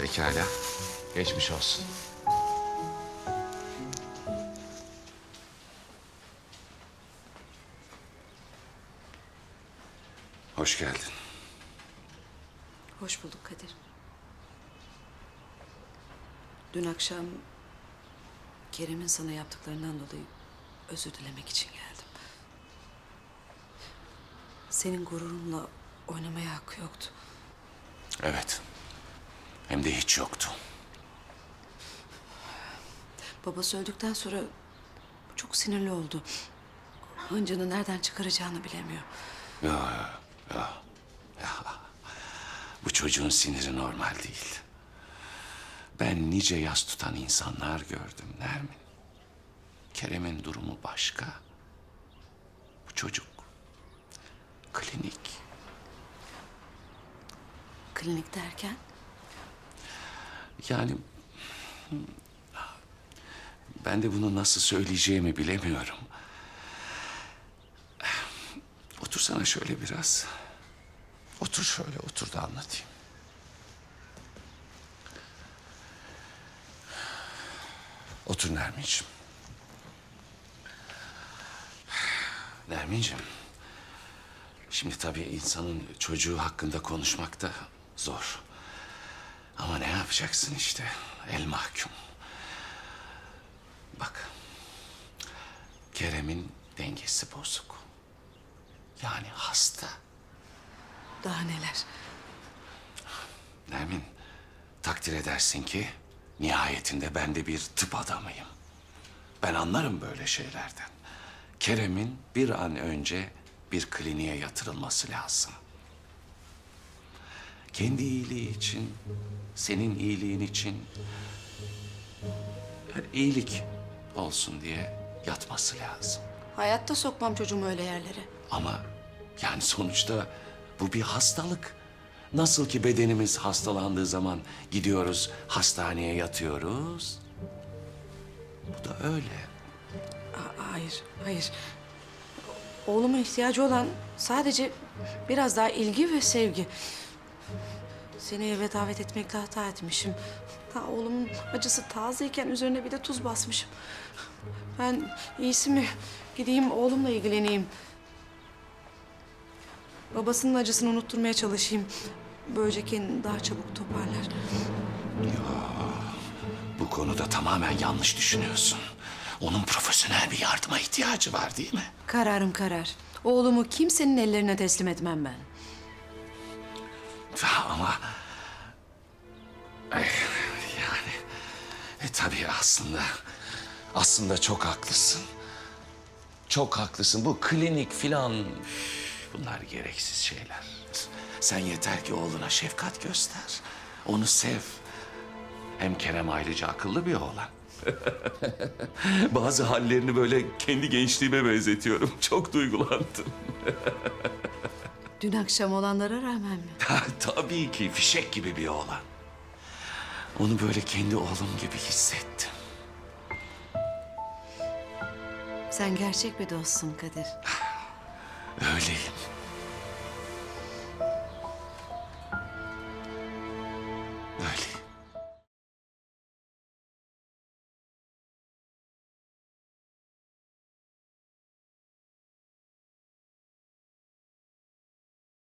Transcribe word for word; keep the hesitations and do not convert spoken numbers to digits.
Pekala. Geçmiş olsun. Hoş geldin. Hoş bulduk Kadir. Dün akşam Kerem'in sana yaptıklarından dolayı özür dilemek için geldim. Senin gururunla oynamaya hakkı yoktu. Evet. Hem de hiç yoktu. Babası öldükten sonra çok sinirli oldu. Hıncını nereden çıkaracağını bilemiyor. Ya, ya, ya. Bu çocuğun siniri normal değil. Ben nice yas tutan insanlar gördüm Nermin. Kerem'in durumu başka. Bu çocuk klinik. Klinik derken? Yani ben de bunu nasıl söyleyeceğimi bilemiyorum. Otursana şöyle biraz. Otur şöyle, otur da anlatayım. Otur Nermin'ciğim. Nermin'ciğim, şimdi tabii insanın çocuğu hakkında konuşmak da zor. Ama ne yapacaksın işte, el mahkum. Bak, Kerem'in dengesi bozuk. Yani hasta. Daha neler? Nermin, takdir edersin ki nihayetinde ben de bir tıp adamıyım. Ben anlarım böyle şeylerden. Kerem'in bir an önce bir kliniğe yatırılması lazım. Kendi iyiliği için, senin iyiliğin için, yani iyilik olsun diye yatması lazım. Hayatta sokmam çocuğumu öyle yerlere. Ama yani sonuçta bu bir hastalık. Nasıl ki bedenimiz hastalandığı zaman gidiyoruz, hastaneye yatıyoruz. Bu da öyle. A- hayır, hayır. Oğluma ihtiyacı olan sadece biraz daha ilgi ve sevgi. Seni eve davet etmekle hata etmişim. Daha oğlumun acısı tazeyken üzerine bir de tuz basmışım. Ben iyisi mi gideyim oğlumla ilgileneyim. Babasının acısını unutturmaya çalışayım. Böylece kendini daha çabuk toparlar. Ya, bu konuda tamamen yanlış düşünüyorsun. Onun profesyonel bir yardıma ihtiyacı var değil mi? Kararım karar. Oğlumu kimsenin ellerine teslim etmem ben. Ama yani e, tabii aslında aslında çok haklısın. Çok haklısın. Bu klinik filan bunlar gereksiz şeyler. Sen yeter ki oğluna şefkat göster. Onu sev. Hem Kerem ayrıca akıllı bir oğlan. Bazı hallerini böyle kendi gençliğime benzetiyorum. Çok duygulandım. Dün akşam olanlara rağmen mi? Tabii ki. Fişek gibi bir oğlan. Onu böyle kendi oğlum gibi hissettim. Sen gerçek bir dostsun Kadir. Öyleyim.